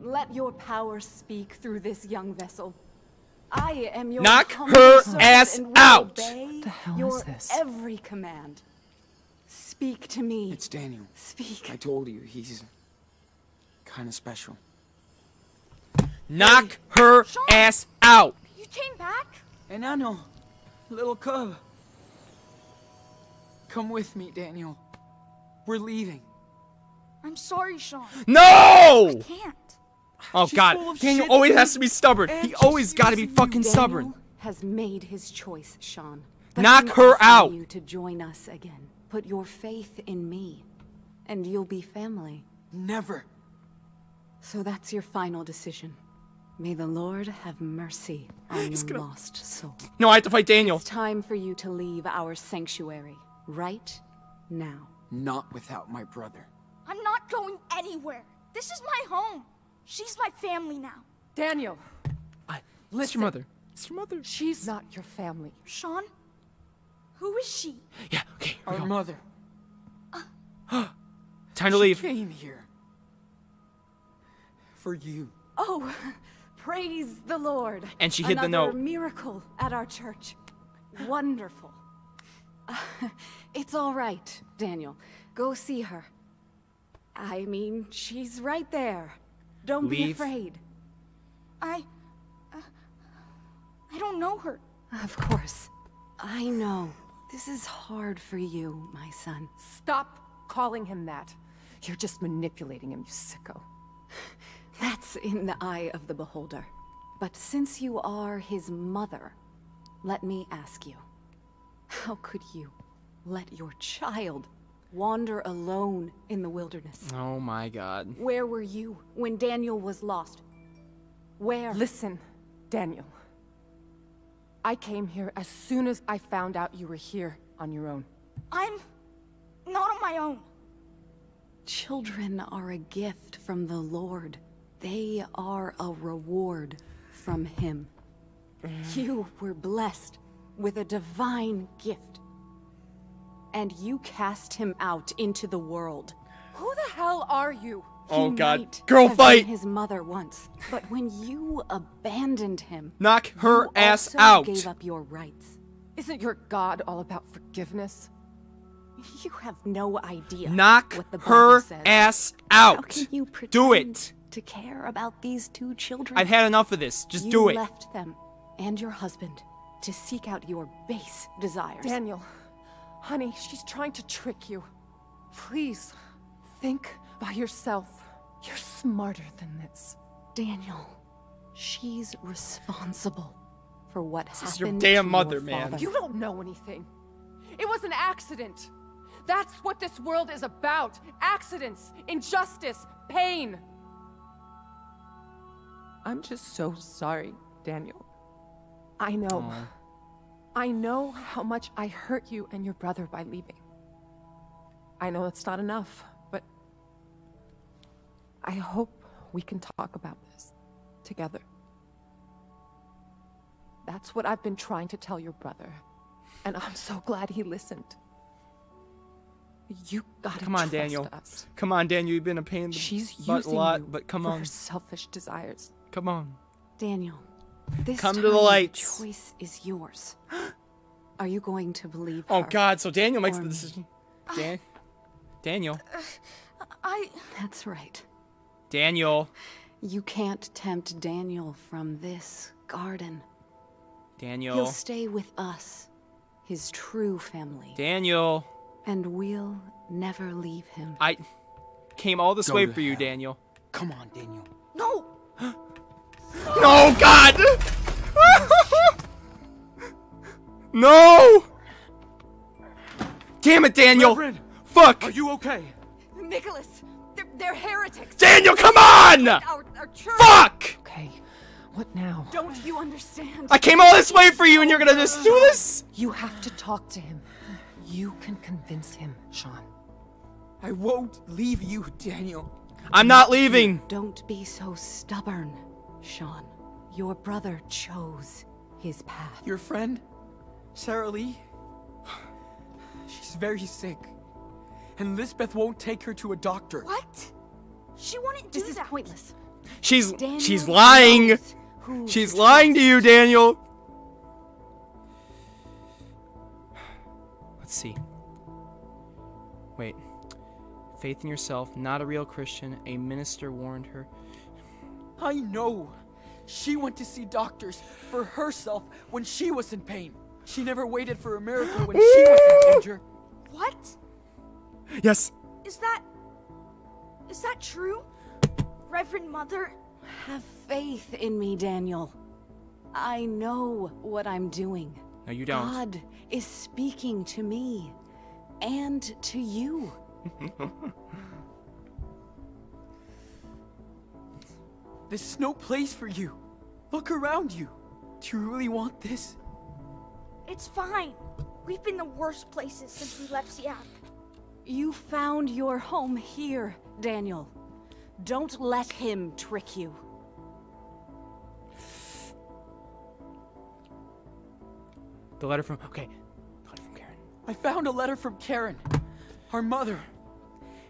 Let your power speak through this young vessel. I am your knock her ass out. What the hell is this? Every command. Speak to me. It's Daniel. Speak. I told you he's kind of special. Knock her Sean, ass out. You came back? And I know, little cub. Come with me, Daniel. We're leaving. I'm sorry, Sean. No! I can't. Oh, she's God. Daniel always has to be stubborn. He always got to be fucking stubborn. Has made his choice, Sean. But knock her out. You to join us again. Put your faith in me, and you'll be family. Never. So that's your final decision. May the Lord have mercy on your lost soul. No, I have to fight Daniel. It's time for you to leave our sanctuary right now. Not without my brother. I'm not going anywhere. This is my home. She's my family now. Daniel. Listen. It's your mother. It's your mother. She's not your family. Sean? Who is she? Yeah, okay. Our mother. Time to leave. She came here. For you. Oh, praise the Lord. And she hid the note. Another miracle at our church. Wonderful. It's all right, Daniel. Go see her. I mean, she's right there. Don't be afraid. I don't know her. Of course. I know. This is hard for you, my son. Stop calling him that. You're just manipulating him, you sicko. That's in the eye of the beholder. But since you are his mother, let me ask you. How could you let your child wander alone in the wilderness? Oh my God. Where were you when Daniel was lost? Where? Listen, Daniel. I came here as soon as I found out you were here on your own. I'm not on my own. Children are a gift from the Lord. They are a reward from Him. You were blessed with a divine gift. And you cast him out into the world. Who the hell are you? Oh God, girl fight! His mother once, but when you abandoned him, knock her ass out. Gave up your rights. Isn't your God all about forgiveness? You have no idea. Knock her ass out. How can you pretend do it? To care about these two children? I've had enough of this. Just do it. You left them and your husband to seek out your base desires, Daniel. Honey, she's trying to trick you. Please, think by yourself. You're smarter than this. Daniel, she's responsible for what happened to your father. This is your damn mother, man. You don't know anything. It was an accident. That's what this world is about. Accidents, injustice, pain. I'm just so sorry, Daniel. I know. Aww. I know how much I hurt you and your brother by leaving. I know it's not enough, but I hope we can talk about this together. That's what I've been trying to tell your brother, and I'm so glad he listened. You gotta come on, Daniel. Us. Come on, Daniel. You've been a pain in the butt a lot, but come on. Her selfish desires. Come on, Daniel. This come to the lights. Choice is yours. Are you going to believe her? Oh God! So Daniel makes the decision. Daniel. That's right. Daniel. You can't tempt Daniel from this garden. Daniel. He'll stay with us, his true family. Daniel. And we'll never leave him. I came all this way for you, Daniel. Come on, Daniel. No. No, God! No! Damn it, Daniel! Reverend, fuck! Are you okay? Nicholas, they're heretics. Daniel, come on! Our fuck! Okay, what now? Don't you understand? I came all this way for you, and you're gonna just do this? You have to talk to him. You can convince him, Sean. I won't leave you, Daniel. I'm not leaving. Don't be so stubborn. Sean, your brother chose his path. Your friend, Sarah Lee, she's very sick, and Lisbeth won't take her to a doctor. What? She wouldn't do that. This is pointless. She's lying. She's lying to you, Daniel. Let's see. Wait. Faith in yourself, not a real Christian. A minister warned her. I know. She went to see doctors for herself when she was in pain. She never waited for a miracle when she was in danger. What? Yes. Is that true? Reverend Mother? Have faith in me, Daniel. I know what I'm doing. No, you don't. God is speaking to me and to you. This is no place for you. Look around you. Do you really want this? It's fine. We've been the worst places since we left Seattle. You found your home here, Daniel. Don't let him trick you. The letter from... Okay. The letter from Karen. I found a letter from Karen. Our mother.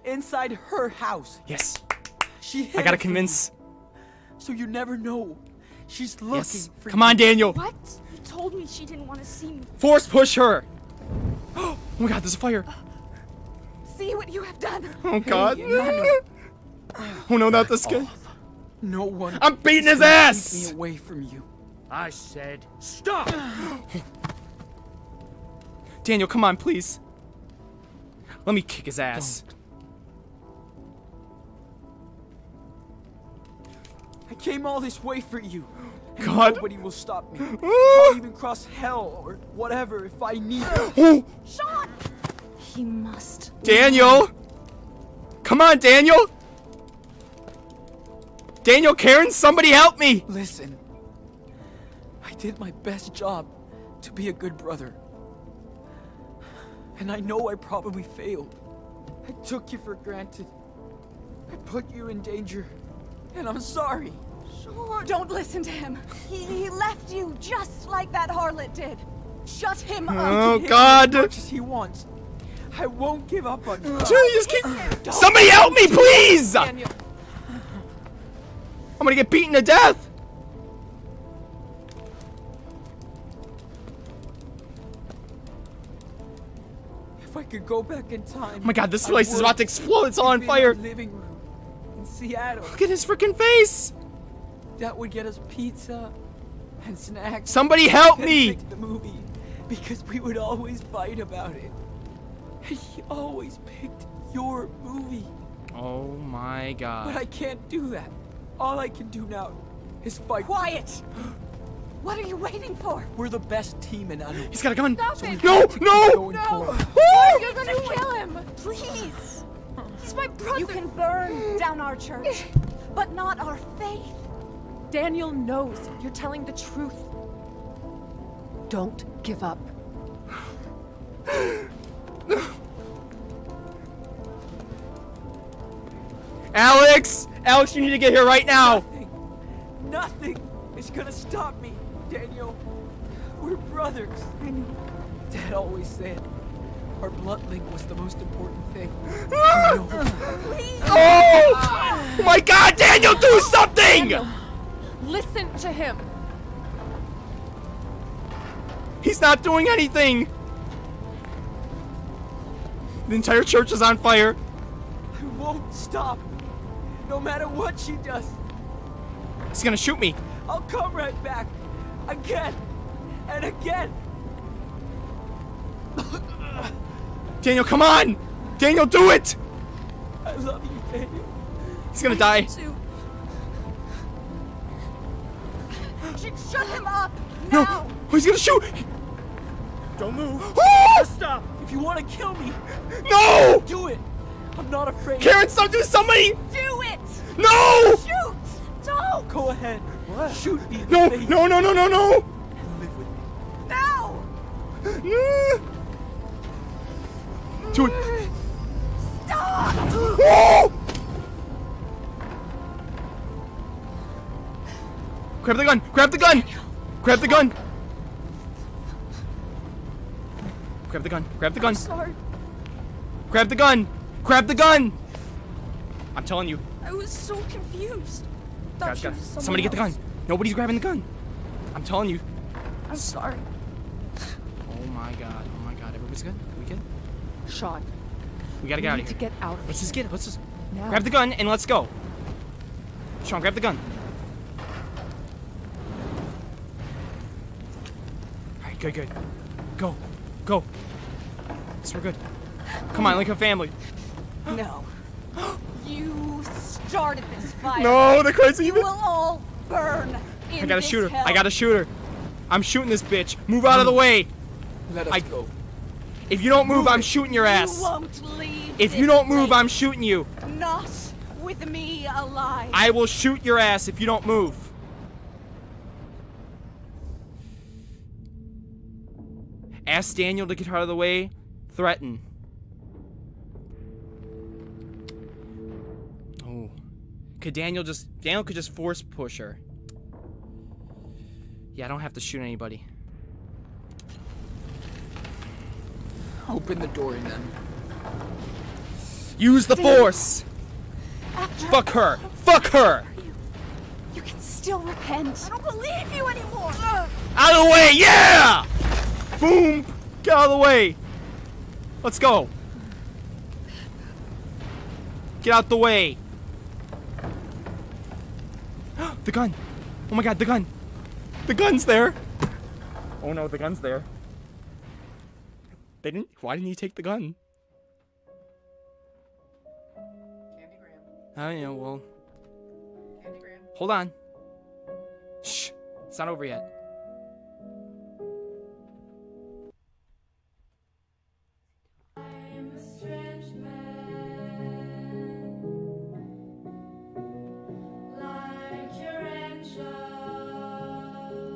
Inside her house. Yes. She I gotta convince... So you never know. She's looking for Come on, Daniel. What? You told me she didn't want to see me. Force push her. Oh my God, there's a fire. See what you have done. Oh God. Hey, oh no, not this guy. No one. I'm beating his ass. Keep me away from you. I said stop. Daniel, come on, please. Let me kick his ass. Don't. I came all this way for you. God. Nobody will stop me. I'll even cross hell or whatever if I need it. Sean! He must. Daniel! Come on, Daniel! Daniel, Karen, somebody help me! Listen. I did my best job to be a good brother. And I know I probably failed. I took you for granted. I put you in danger. And I'm sorry. Sean. Don't listen to him. He left you just like that harlot did. Shut him up. Oh, God. As much as he wants. I won't give up on you. Somebody help me, please. Daniel. I'm going to get beaten to death. If I could go back in time. Oh, my God. This place is about to explode. It's all on fire. Seattle. Look at his freaking face. That would get us pizza and snacks. Somebody help me! The movie, because we would always fight about it. And he always picked your movie. Oh my God! But I can't do that. All I can do now is fight. Quiet! What are you waiting for? We're the best team in Unreal. He's got a gun. Stop it! No! No! No! You're gonna kill him! Please! He's my brother! You can burn down our church, but not our faith. Daniel knows you're telling the truth. Don't give up. Alex! Alex, you need to get here right now! Nothing is gonna stop me, Daniel. We're brothers. I know. Dad always said. Our blood link was the most important thing. Oh my God, Daniel, do something! Daniel, listen to him. He's not doing anything. The entire church is on fire. I won't stop, no matter what she does. He's gonna shoot me. I'll come right back, again and again. Daniel, come on! Daniel, do it! I love you, Daniel. He's gonna die. Shut him up! No! Now. Oh, he's gonna shoot! Don't move! Stop! If you want to kill me, no! Do it! I'm not afraid. Karen, stop! Do somebody! Do it! No! Shoot! Don't! Go ahead. What? Shoot me! No! Face. No! No! No! No! No! Live with me. No! Do it. Stop! Whoa! Grab the gun! Grab the gun! Grab the gun! Grab the gun! Grab the gun! Sorry. Grab the gun! Grab the gun! I'm telling you. I was so confused. Guys, guys, somebody get the gun. Nobody's grabbing the gun. I'm telling you. I'm sorry. Oh my god. Oh my god. Everybody's good? We good? Sean. We gotta get out of here. We need to get out of here. Let's just get it. Let's just grab the gun and let's go. Sean, grab the gun. Alright, good, good. Go. Go. Yes, we're good. Come on, like a family. No. You started this fire. No, the crazy. You will all burn in hell. I gotta shoot her. I'm shooting this bitch. Move out of the way. Let us go. If you don't move, I'm shooting your ass. You won't leave. If you don't move, I'm shooting you. Not with me alive. I will shoot your ass if you don't move. Ask Daniel to get out of the way. Threaten. Oh. Could Daniel just... Daniel could just force push her. Yeah, I don't have to shoot anybody. Open the door and then... Use the force! Fuck her! Fuck her! You can still repent. I don't believe you anymore! Out of the way! Yeah! Boom! Get out of the way! Let's go! Get out the way! The gun! Oh my god, the gun! The gun's there! Oh no, the gun's there. They didn't- why didn't you take the gun? Candy Graham. I don't know, well... Candy Graham. Hold on. Shh! It's not over yet.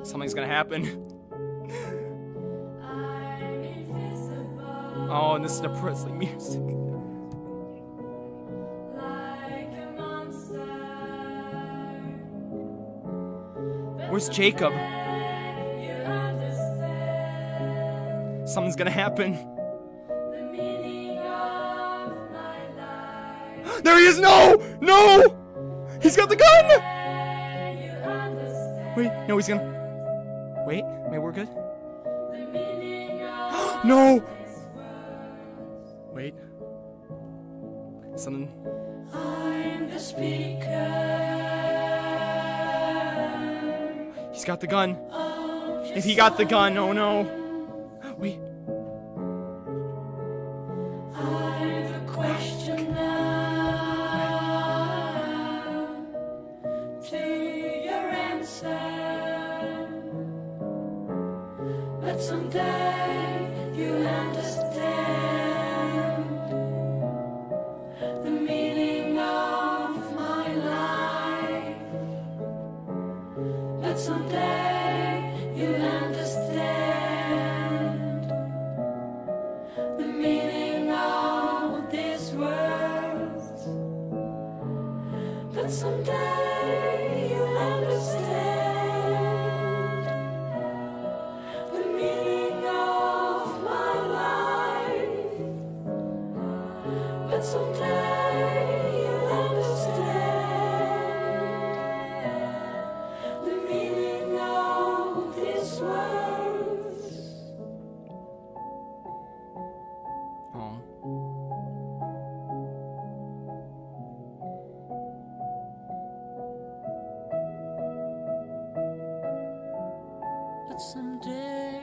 Something's gonna happen. Oh, and this is depressing music. Like a monster. Where's Jacob? Something's gonna happen. The meaning of my life. There he is! No! No! He's got the gun! Wait, no, he's gonna... Wait, maybe we're good? No! Wait. Something. I'm the speaker. He's got the gun. If he got the gun, oh no. Wait. I'm the questioner to your answer. But someday you'll understand the meaning of my life. But someday you'll understand the meaning of this world. But someday you'll understand. Someday you'll understand the meaning of this world. Oh. But someday